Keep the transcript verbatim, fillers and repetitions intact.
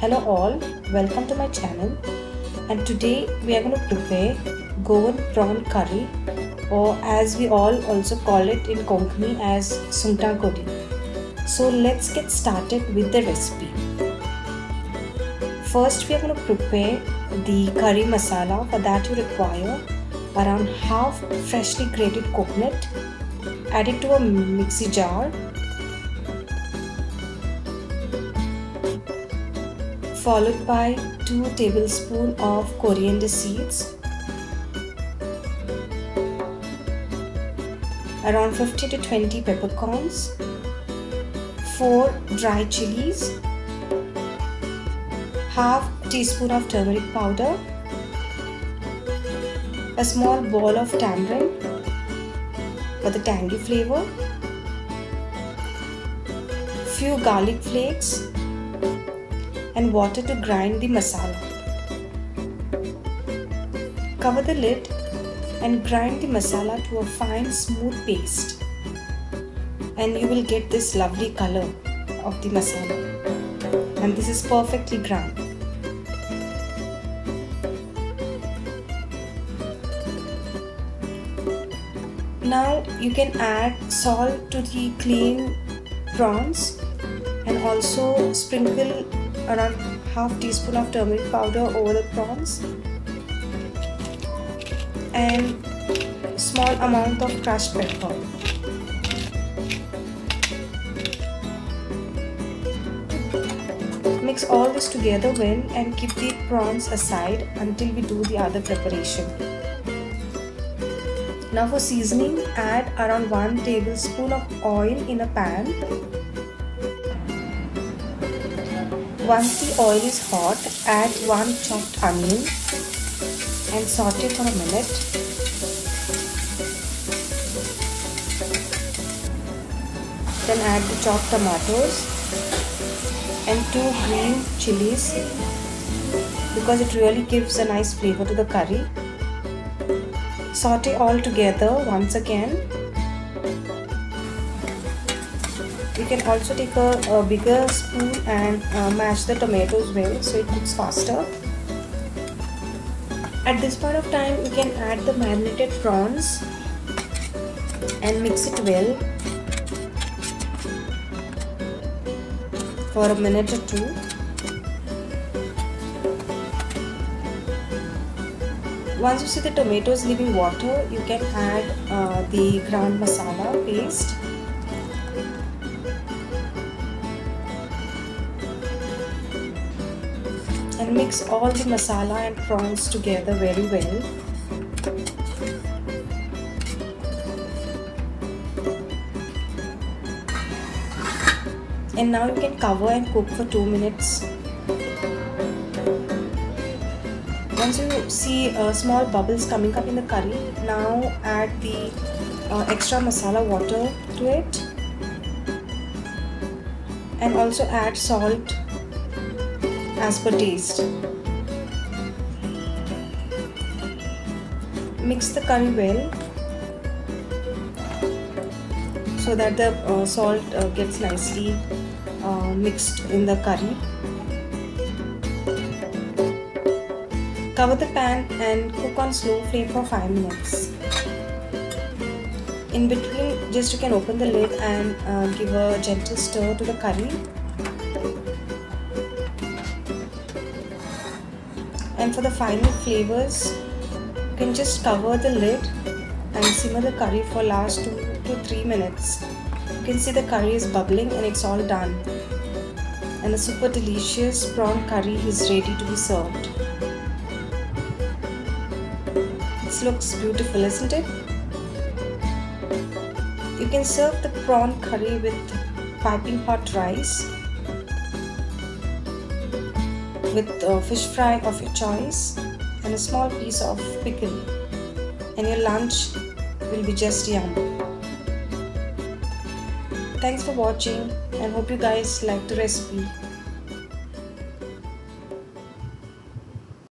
Hello all, welcome to my channel, and today we are going to prepare Goan prawn curry, or as we all also call it in Konkani as Sungta Kodi. So let's get started with the recipe. First we are going to prepare the curry masala. For that you require around half freshly grated coconut. Add it to a mixie jar. Followed by two tablespoons of coriander seeds, around fifteen to twenty peppercorns, four dry chilies, half teaspoon of turmeric powder, a small ball of tamarind for the tangy flavor, few garlic flakes, and water to grind the masala. Cover the lid and grind the masala to a fine smooth paste, and you will get this lovely color of the masala, and this is perfectly ground. Now you can add salt to the clean prawns and also sprinkle around half teaspoon of turmeric powder over the prawns and small amount of crushed pepper. Mix all this together well and keep the prawns aside until we do the other preparation. Now for seasoning, add around one tablespoon of oil in a pan. Once the oil is hot, add one chopped onion and saute for a minute. Then add the chopped tomatoes and two green chilies, because it really gives a nice flavor to the curry. Saute all together once again. You can also take a, a bigger spoon and uh, mash the tomatoes well so it cooks faster. At this point of time, you can add the marinated prawns and mix it well for a minute or two. Once you see the tomatoes leaving water, you can add uh, the ground masala paste. And mix all the masala and prawns together very well. And now you can cover and cook for two minutes. Once you see uh, small bubbles coming up in the curry, now add the uh, extra masala water to it. And also add salt as per taste. Mix the curry well so that the uh, salt uh, gets nicely uh, mixed in the curry. Cover the pan and cook on slow flame for five minutes. In between, just you can open the lid and uh, give a gentle stir to the curry. And for the final flavors, you can just cover the lid and simmer the curry for last two to three minutes. You can see the curry is bubbling and it's all done. And a super delicious prawn curry is ready to be served. This looks beautiful, isn't it? You can serve the prawn curry with piping hot rice, with a fish fry of your choice and a small piece of pickle, and your lunch will be just yum. Thanks for watching, and hope you guys like the recipe.